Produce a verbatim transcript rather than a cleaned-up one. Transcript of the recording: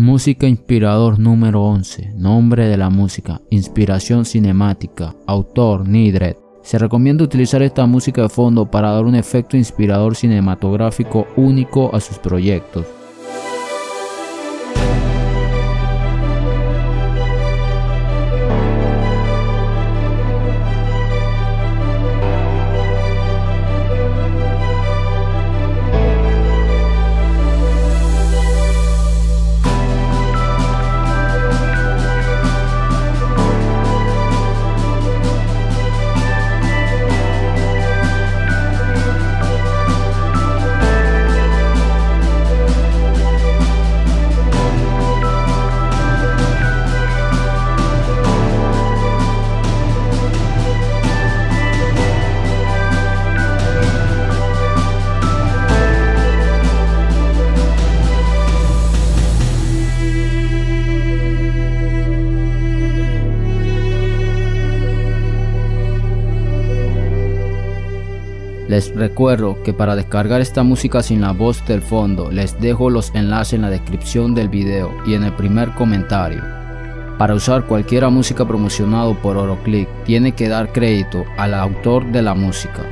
Música Inspirador número once, nombre de la música, inspiración cinemática, autor Nidred. Se recomienda utilizar esta música de fondo para dar un efecto inspirador cinematográfico único a sus proyectos. Les recuerdo que para descargar esta música sin la voz del fondo, les dejo los enlaces en la descripción del video y en el primer comentario. Para usar cualquier música promocionado por Oroclick, tiene que dar crédito al autor de la música.